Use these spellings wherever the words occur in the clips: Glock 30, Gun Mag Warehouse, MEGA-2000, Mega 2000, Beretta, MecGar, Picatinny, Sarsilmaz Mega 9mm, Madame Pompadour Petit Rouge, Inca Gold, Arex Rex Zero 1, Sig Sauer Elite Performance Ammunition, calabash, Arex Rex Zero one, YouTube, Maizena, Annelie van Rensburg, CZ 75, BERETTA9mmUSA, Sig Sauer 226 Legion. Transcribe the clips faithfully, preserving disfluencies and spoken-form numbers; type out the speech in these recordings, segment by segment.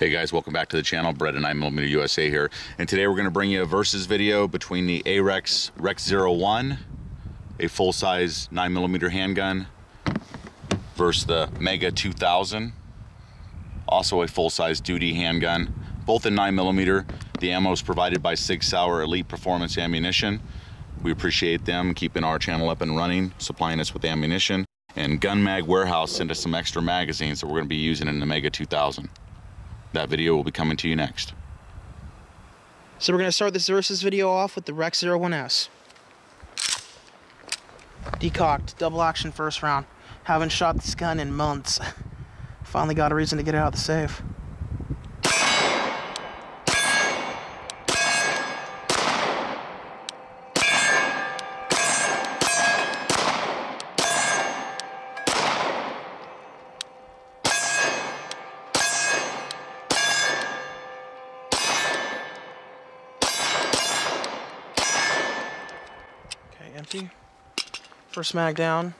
Hey guys, welcome back to the channel. BERETTA nine millimeter U S A here, and today we're going to bring you a versus video between the Arex Rex Zero one, a full-size nine millimeter handgun, versus the MEGA two thousand, also a full-size duty handgun, both in nine millimeter. The ammo is provided by Sig Sauer Elite Performance Ammunition. We appreciate them keeping our channel up and running, supplying us with ammunition. And Gun Mag Warehouse sent us some extra magazines that we're going to be using in the MEGA two thousand. That video will be coming to you next. So we're going to start this versus video off with the Rex zero one S. Decocked, double action first round. Haven't shot this gun in months. Finally got a reason to get it out of the safe. Empty. First mag down.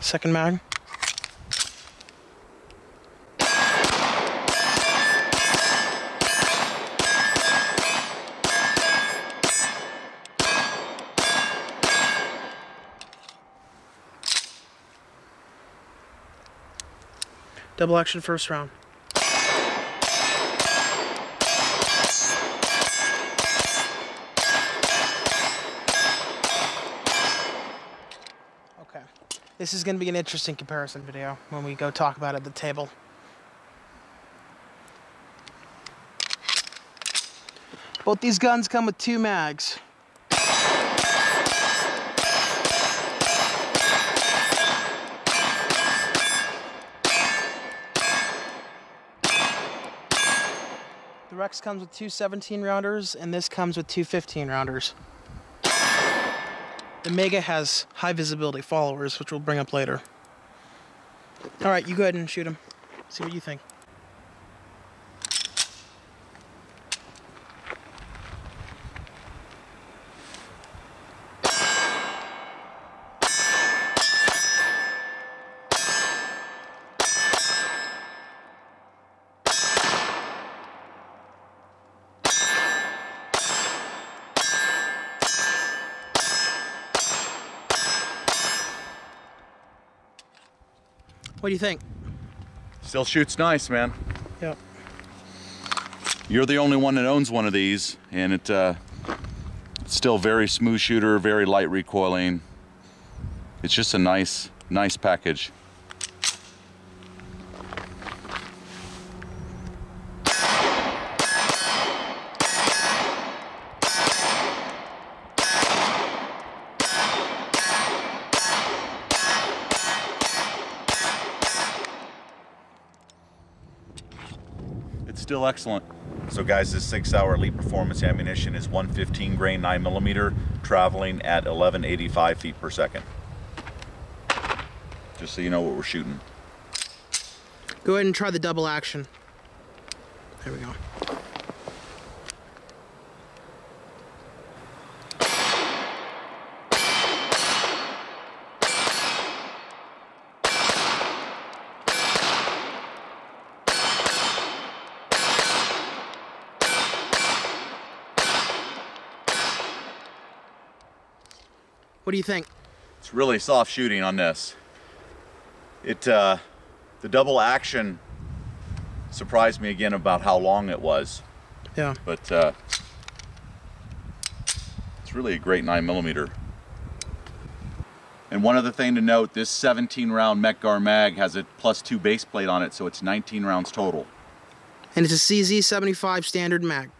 Second mag. Double action first round. This is going to be an interesting comparison video when we go talk about it at the table. Both these guns come with two mags. The Rex comes with two seventeen rounders and this comes with two fifteen rounders. The Mega has high visibility followers, which we'll bring up later. Alright, you go ahead and shoot him. See what you think. What do you think? Still shoots nice, man. Yep. You're the only one that owns one of these, and it, uh, it's still very smooth shooter, very light recoiling. It's just a nice, nice package. Still excellent. So guys, this Sig Sauer Elite Performance Ammunition is one fifteen grain nine millimeter traveling at eleven eighty-five feet per second. Just so you know what we're shooting. Go ahead and try the double action. There we go. What do you think? It's really soft shooting on this. It, uh, the double action surprised me again about how long it was. Yeah. But uh, it's really a great nine millimeter. And one other thing to note, this seventeen round MecGar mag has a plus two base plate on it, so it's nineteen rounds total. And it's a C Z seventy-five standard mag.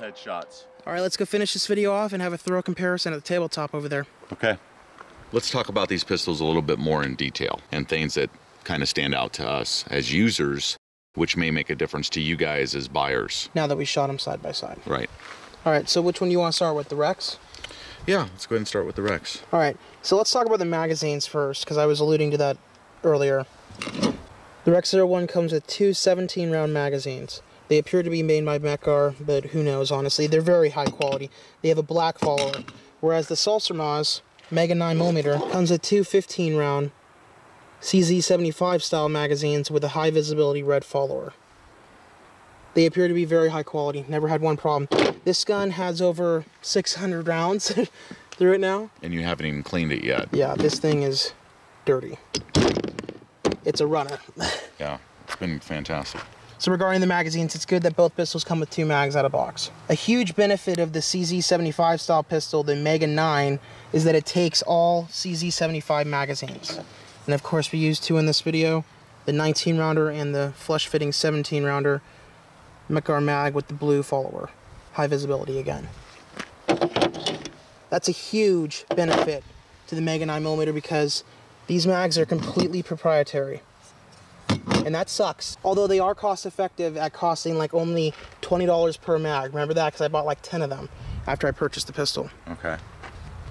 Headshots. All right, let's go finish this video off and have a thorough comparison at the tabletop over there. Okay. Let's talk about these pistols a little bit more in detail and things that kind of stand out to us as users, which may make a difference to you guys as buyers. Now that we shot them side by side. Right. All right, so which one do you want to start with, the Rex? Yeah, let's go ahead and start with the Rex. All right, so let's talk about the magazines first, because I was alluding to that earlier. The Rex Zero one comes with two seventeen round magazines. They appear to be made by MecGar, but who knows, honestly. They're very high quality. They have a black follower, whereas the Sarsilmaz Mega nine millimeter comes with two fifteen round C Z seventy-five style magazines with a high visibility red follower. They appear to be very high quality. Never had one problem. This gun has over six hundred rounds through it now. And you haven't even cleaned it yet. Yeah, this thing is dirty. It's a runner. Yeah, it's been fantastic. So regarding the magazines, it's good that both pistols come with two mags out of box. A huge benefit of the C Z seventy-five style pistol, the Mega nine, is that it takes all C Z seventy-five magazines. And of course we used two in this video, the nineteen rounder and the flush fitting seventeen rounder MecGar mag with the blue follower. High visibility again. That's a huge benefit to the Mega nine millimeter because these mags are completely proprietary. And that sucks. Although they are cost effective at costing like only twenty dollars per mag. Remember that? Because I bought like ten of them after I purchased the pistol. Okay.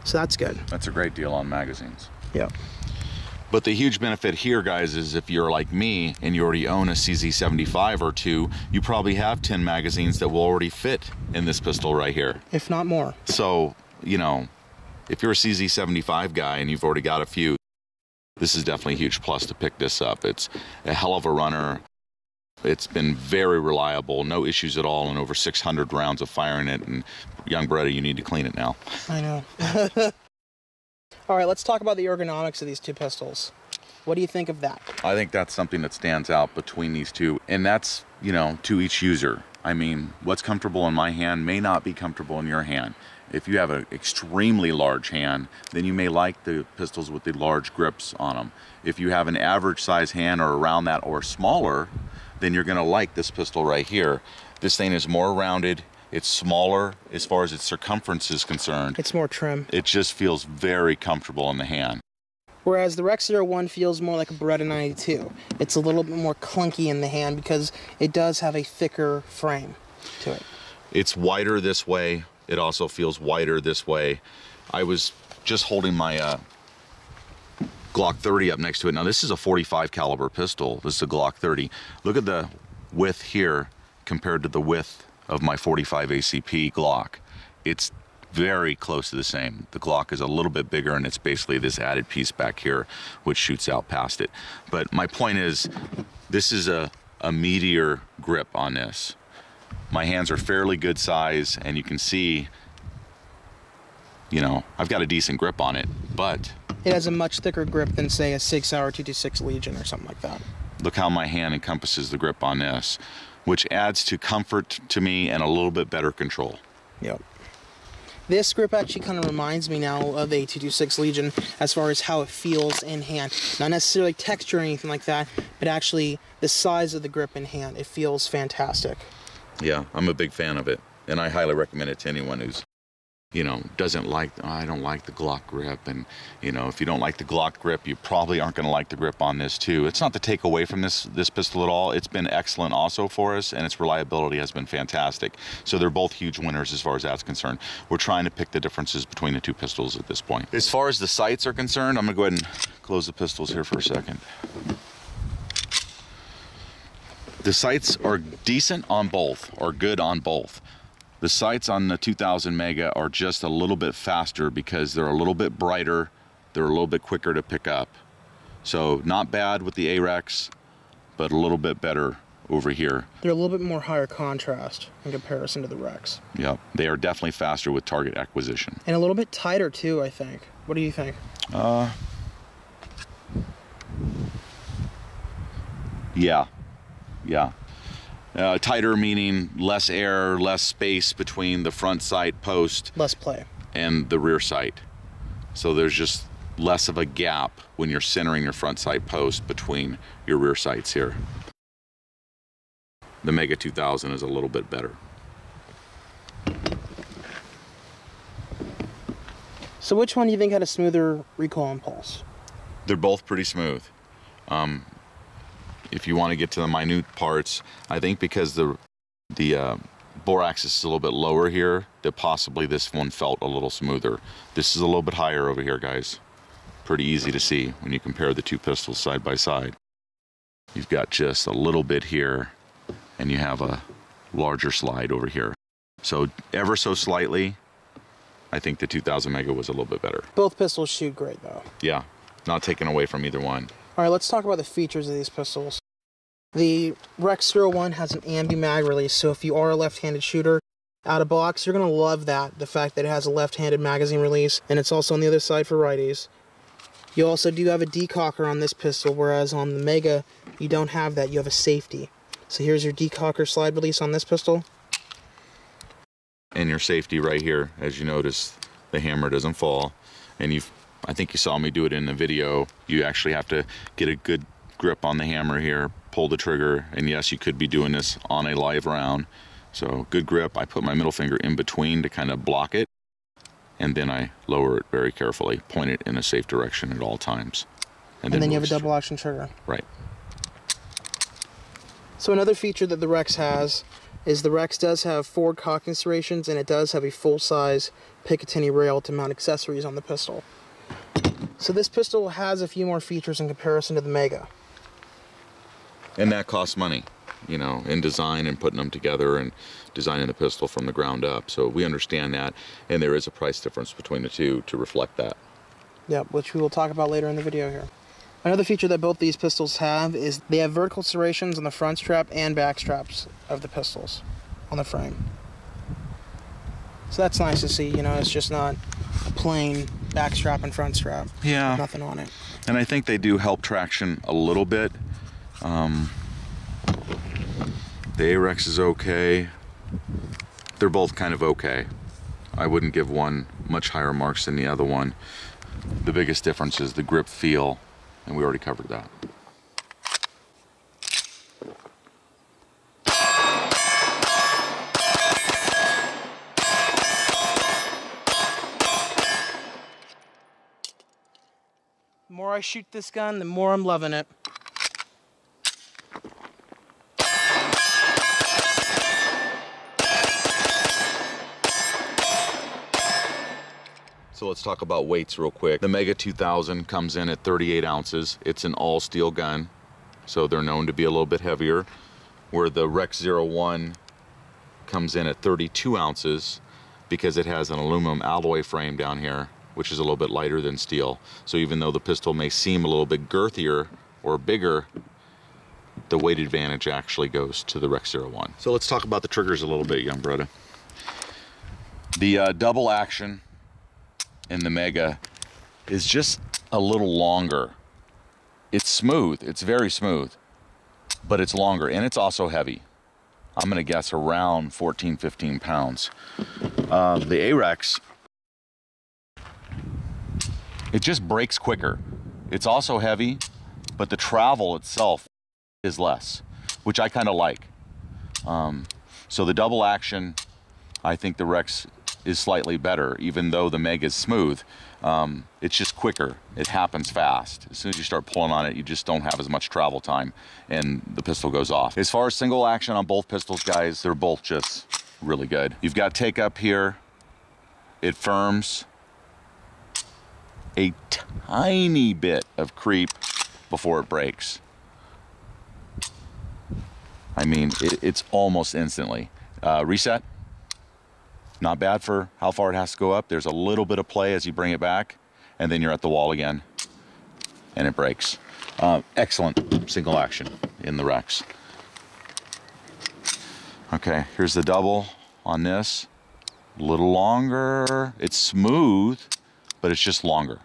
So that's good. That's a great deal on magazines. Yeah. But the huge benefit here, guys, is if you're like me and you already own a C Z seventy-five or two, you probably have ten magazines that will already fit in this pistol right here. If not more. So, you know, if you're a C Z seventy-five guy and you've already got a few, this is definitely a huge plus to pick this up. It's a hell of a runner. It's been very reliable, no issues at all, and over six hundred rounds of firing it. And young Beretta, you need to clean it now. I know. All right, let's talk about the ergonomics of these two pistols. What do you think of that? I think that's something that stands out between these two, and that's, you know, to each user. I mean, what's comfortable in my hand may not be comfortable in your hand. If you have an extremely large hand, then you may like the pistols with the large grips on them. If you have an average size hand or around that or smaller, then you're gonna like this pistol right here. This thing is more rounded, it's smaller as far as its circumference is concerned. It's more trim. It just feels very comfortable in the hand. Whereas the Rex Zero one feels more like a Beretta ninety-two. It's a little bit more clunky in the hand because it does have a thicker frame to it. It's wider this way. It also feels wider this way. I was just holding my uh, Glock thirty up next to it. Now this is a forty-five caliber pistol. This is a Glock thirty. Look at the width here compared to the width of my forty-five A C P Glock. It's very close to the same. The Glock is a little bit bigger and it's basically this added piece back here which shoots out past it. But my point is, this is a, a meatier grip on this. My hands are fairly good size and you can see, you know, I've got a decent grip on it, but it has a much thicker grip than say a Sig Sauer two twenty-six Legion or something like that. Look how my hand encompasses the grip on this, which adds to comfort to me and a little bit better control. Yep. This grip actually kind of reminds me now of a two twenty-six Legion as far as how it feels in hand. Not necessarily texture or anything like that, but actually the size of the grip in hand. It feels fantastic. Yeah, I'm a big fan of it, and I highly recommend it to anyone who's, you know, doesn't like, oh, I don't like the Glock grip, and, you know, if you don't like the Glock grip, you probably aren't going to like the grip on this, too. It's not to take away from this, this pistol at all. It's been excellent also for us, and its reliability has been fantastic. So they're both huge winners as far as that's concerned. We're trying to pick the differences between the two pistols at this point. As far as the sights are concerned, I'm going to go ahead and close the pistols here for a second. The sights are decent on both, or good on both. The sights on the two thousand Mega are just a little bit faster because they're a little bit brighter, they're a little bit quicker to pick up. So not bad with the Arex, but a little bit better over here. They're a little bit more higher contrast in comparison to the Rex. Yep, they are definitely faster with target acquisition. And a little bit tighter too, I think. What do you think? Uh, yeah. Yeah. Uh, tighter meaning less air, less space between the front sight post. Less play. And the rear sight. So there's just less of a gap when you're centering your front sight post between your rear sights here. The Mega two thousand is a little bit better. So which one do you think had a smoother recoil and pulse? They're both pretty smooth. Um, if you want to get to the minute parts, I think because the the uh, bore axis is a little bit lower here, that possibly this one felt a little smoother. This is a little bit higher over here, guys. Pretty easy to see when you compare the two pistols side by side. You've got just a little bit here, and you have a larger slide over here. So ever so slightly, I think the two thousand Mega was a little bit better. Both pistols shoot great though. Yeah, not taken away from either one. All right, let's talk about the features of these pistols. The Rex Zero one has an ambi-mag release, so if you are a left-handed shooter out of box, you're gonna love that, the fact that it has a left-handed magazine release, and it's also on the other side for righties. You also do have a decocker on this pistol, whereas on the Mega, you don't have that, you have a safety. So here's your decocker slide release on this pistol. And your safety right here, as you notice, the hammer doesn't fall. And you've, I think you saw me do it in the video, you actually have to get a good grip on the hammer here, pull the trigger, and yes, you could be doing this on a live round. So good grip, I put my middle finger in between to kind of block it, and then I lower it very carefully, point it in a safe direction at all times. And then, and then you have a double action trigger. Right. So another feature that the Rex has is the Rex does have forward cock serrations, and it does have a full-size Picatinny rail to mount accessories on the pistol. So this pistol has a few more features in comparison to the Mega. And that costs money, you know, in design and putting them together and designing the pistol from the ground up. So we understand that, and there is a price difference between the two to reflect that. Yeah, which we will talk about later in the video here. Another feature that both these pistols have is they have vertical serrations on the front strap and back straps of the pistols on the frame. So that's nice to see, you know, it's just not a plain back strap and front strap. Yeah. With nothing on it. And I think they do help traction a little bit. Um, the Arex is okay. They're both kind of okay. I wouldn't give one much higher marks than the other one. The biggest difference is the grip feel. And we already covered that. The more I shoot this gun, the more I'm loving it. So let's talk about weights real quick. The MEGA two thousand comes in at thirty-eight ounces. It's an all steel gun, so they're known to be a little bit heavier. Where the Rex Zero one comes in at thirty-two ounces because it has an aluminum alloy frame down here, which is a little bit lighter than steel. So even though the pistol may seem a little bit girthier or bigger, the weight advantage actually goes to the Rex Zero one. So let's talk about the triggers a little bit, young brother. The uh, double action in the Mega is just a little longer. It's smooth, it's very smooth, but it's longer and it's also heavy. I'm gonna guess around fourteen, fifteen pounds. Uh, the Arex, it just breaks quicker. It's also heavy, but the travel itself is less, which I kind of like. Um, so the double action, I think the Rex is slightly better, even though the Mega is smooth. Um, it's just quicker, it happens fast. As soon as you start pulling on it, you just don't have as much travel time and the pistol goes off. As far as single action on both pistols, guys, they're both just really good. You've got take up here, it firms, a tiny bit of creep before it breaks. I mean, it, it's almost instantly. Uh, reset. Not bad for how far it has to go up. There's a little bit of play as you bring it back, and then you're at the wall again, and it breaks. Uh, excellent single action in the Rex. Okay, here's the double on this. A little longer. It's smooth, but it's just longer.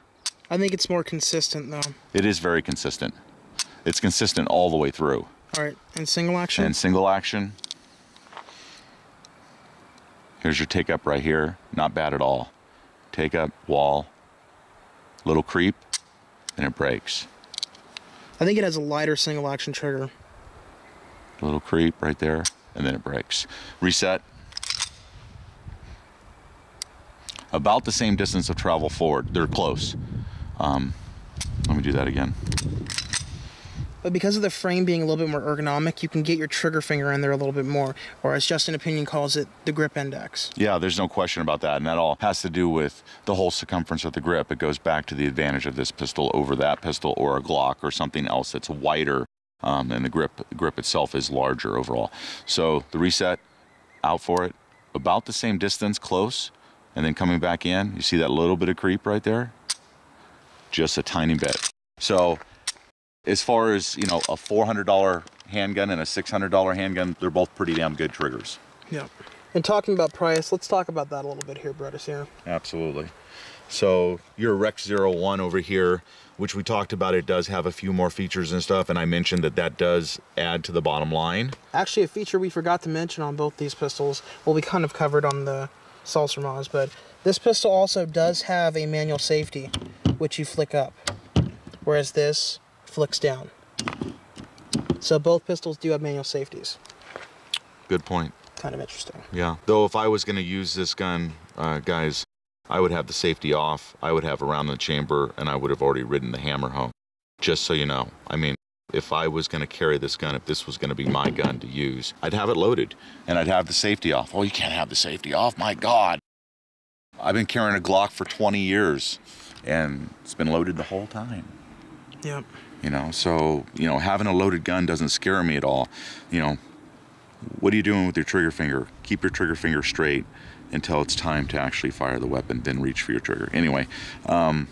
I think it's more consistent, though. It is very consistent. It's consistent all the way through. All right, and single action? And single action. Here's your take up right here, not bad at all. Take up, wall, little creep, and it breaks. I think it has a lighter single action trigger. Little creep right there, and then it breaks. Reset. about the same distance of travel forward. They're close. Um, let me do that again. But because of the frame being a little bit more ergonomic, you can get your trigger finger in there a little bit more, or as Justin Opinion calls it, the grip index. Yeah, there's no question about that, and that all has to do with the whole circumference of the grip. It goes back to the advantage of this pistol over that pistol or a Glock or something else that's wider, um, and the grip, grip itself is larger overall. So the reset, out for it, about the same distance, close, and then coming back in, you see that little bit of creep right there? Just a tiny bit. So as far as, you know, a four hundred dollar handgun and a six hundred dollar handgun, they're both pretty damn good triggers. Yeah. And talking about price, let's talk about that a little bit here, Beretta here. Absolutely. So your Rex Zero one over here, which we talked about, it does have a few more features and stuff, and I mentioned that that does add to the bottom line. Actually, a feature we forgot to mention on both these pistols, well, we kind of covered on the Sarsilmaz, but this pistol also does have a manual safety, which you flick up, whereas this flicks down. So both pistols do have manual safeties. Good point. Kind of interesting. Yeah. Though if I was going to use this gun, uh, guys, I would have the safety off, I would have around the chamber, and I would have already ridden the hammer home. Just so you know. I mean, if I was going to carry this gun, if this was going to be my gun to use, I'd have it loaded, and I'd have the safety off. Oh, you can't have the safety off, my God. I've been carrying a Glock for twenty years, and it's been loaded the whole time. Yep. You know, so, you know, having a loaded gun doesn't scare me at all. You know, what are you doing with your trigger finger? Keep your trigger finger straight until it's time to actually fire the weapon, then reach for your trigger. Anyway, um,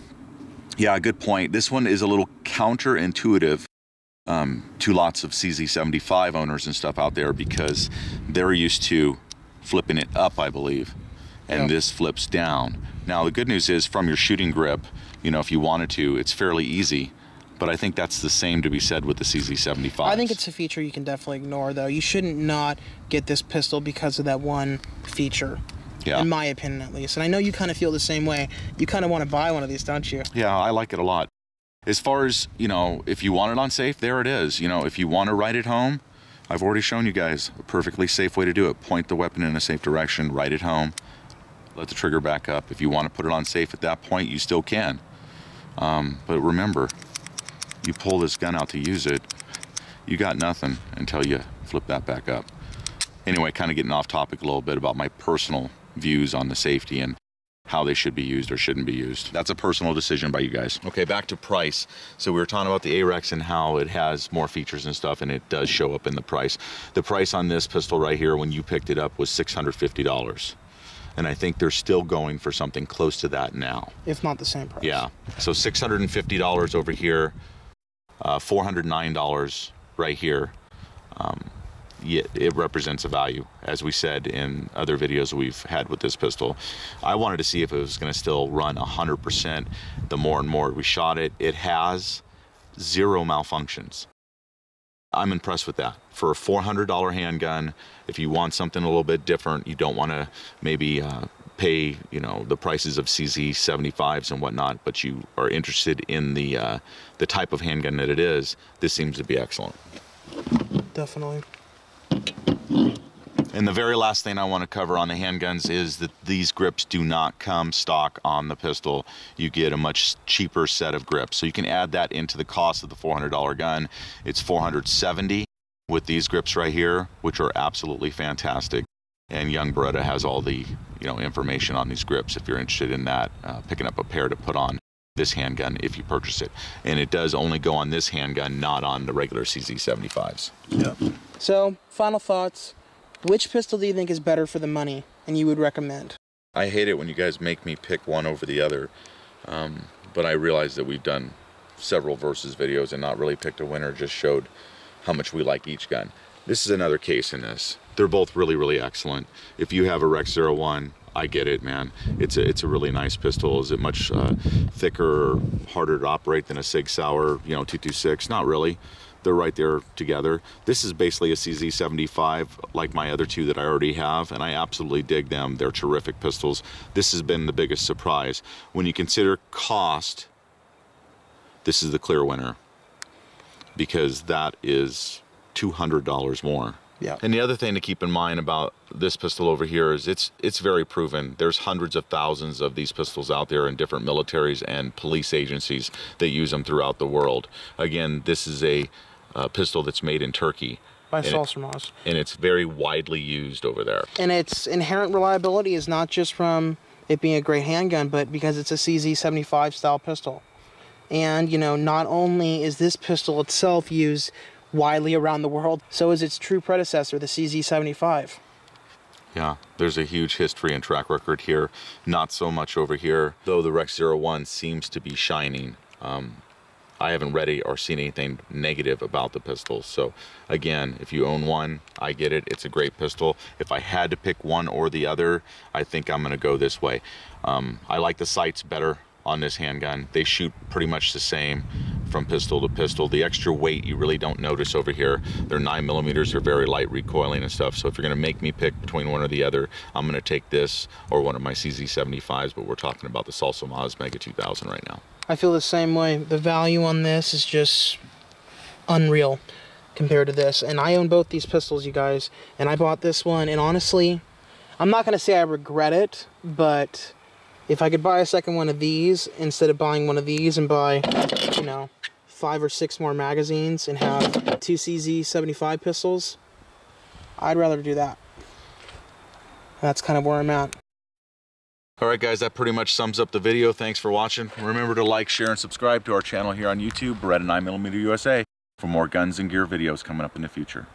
yeah, good point. This one is a little counterintuitive um, to lots of C Z seventy-five owners and stuff out there, because they're used to flipping it up, I believe, and yep. This flips down. Now, the good news is, from your shooting grip, you know, if you wanted to, it's fairly easy. But I think that's the same to be said with the C Z seventy-five. I think it's a feature you can definitely ignore, though. You shouldn't not get this pistol because of that one feature, yeah. In my opinion, at least. And I know you kind of feel the same way. You kind of want to buy one of these, don't you? Yeah, I like it a lot. As far as, you know, if you want it on safe, there it is. You know, if you want to ride it home, I've already shown you guys a perfectly safe way to do it. Point the weapon in a safe direction, ride it home, let the trigger back up. If you want to put it on safe at that point, you still can. Um, but remember, you pull this gun out to use it, you got nothing until you flip that back up. Anyway, kind of getting off topic a little bit about my personal views on the safety and how they should be used or shouldn't be used. That's a personal decision by you guys. Okay, back to price. So we were talking about the Arex and how it has more features and stuff, and it does show up in the price. The price on this pistol right here when you picked it up was six hundred fifty dollars. And I think they're still going for something close to that now. If not the same price. Yeah, so six hundred fifty dollars over here, Uh, four hundred nine dollars right here. Um, it, it represents a value, as we said in other videos we've had with this pistol. I wanted to see if it was going to still run one hundred percent the more and more we shot it. It has zero malfunctions. I'm impressed with that. For a four hundred dollar handgun, if you want something a little bit different, you don't want to maybe uh, pay, you know, the prices of C Z seventy-fives and whatnot, but you are interested in the uh, the type of handgun that it is, this seems to be excellent. Definitely. And the very last thing I want to cover on the handguns is that these grips do not come stock on the pistol. You get a much cheaper set of grips, so you can add that into the cost of the four hundred dollar gun. It's four hundred seventy dollars with these grips right here, which are absolutely fantastic. And Young Beretta has all the, you know, information on these grips if you're interested in that, uh, picking up a pair to put on this handgun if you purchase it. And it does only go on this handgun, not on the regular C Z seventy-fives. Yeah. So, final thoughts. Which pistol do you think is better for the money and you would recommend? I hate it when you guys make me pick one over the other, um, but I realize that we've done several versus videos and not really picked a winner, just showed how much we like each gun. This is another case in this. They're both really, really excellent. If you have a Rex Zero one, I get it, man. It's a, it's a really nice pistol. Is it much uh, thicker or harder to operate than a Sig Sauer, you know, two twenty-six? Not really. They're right there together. This is basically a C Z seventy-five, like my other two that I already have, and I absolutely dig them. They're terrific pistols. This has been the biggest surprise. When you consider cost, this is the clear winner, because that is two hundred dollars more Yeah. And the other thing to keep in mind about this pistol over here is it's it's very proven. There's hundreds of thousands of these pistols out there in different militaries and police agencies that use them throughout the world. Again, this is a uh, pistol that's made in Turkey. By Sarsilmaz. And it's very widely used over there. And its inherent reliability is not just from it being a great handgun, but because it's a C Z seventy-five style pistol. And, you know, not only is this pistol itself used widely around the world, so is its true predecessor, the C Z seventy-five. Yeah, there's a huge history and track record here. Not so much over here, though the Rex Zero one seems to be shining. Um, I haven't read it or seen anything negative about the pistol. So again, if you own one, I get it. It's a great pistol. If I had to pick one or the other, I think I'm gonna go this way. Um, I like the sights better on this handgun. They shoot pretty much the same from pistol to pistol. The extra weight you really don't notice over here. They're nine millimeters, they're very light recoiling and stuff. So if you're gonna make me pick between one or the other, I'm gonna take this or one of my C Z seventy-fives, but we're talking about the Sarsilmaz Mega two thousand right now. I feel the same way. The value on this is just unreal compared to this. And I own both these pistols, you guys. And I bought this one, and honestly, I'm not gonna say I regret it, but if I could buy a second one of these instead of buying one of these and buy, you know, five or six more magazines and have two C Z seventy-five pistols, I'd rather do that. That's kind of where I'm at. All right, guys, that pretty much sums up the video. Thanks for watching. Remember to like, share, and subscribe to our channel here on YouTube, BERETTA nine millimeter U S A, for more guns and gear videos coming up in the future.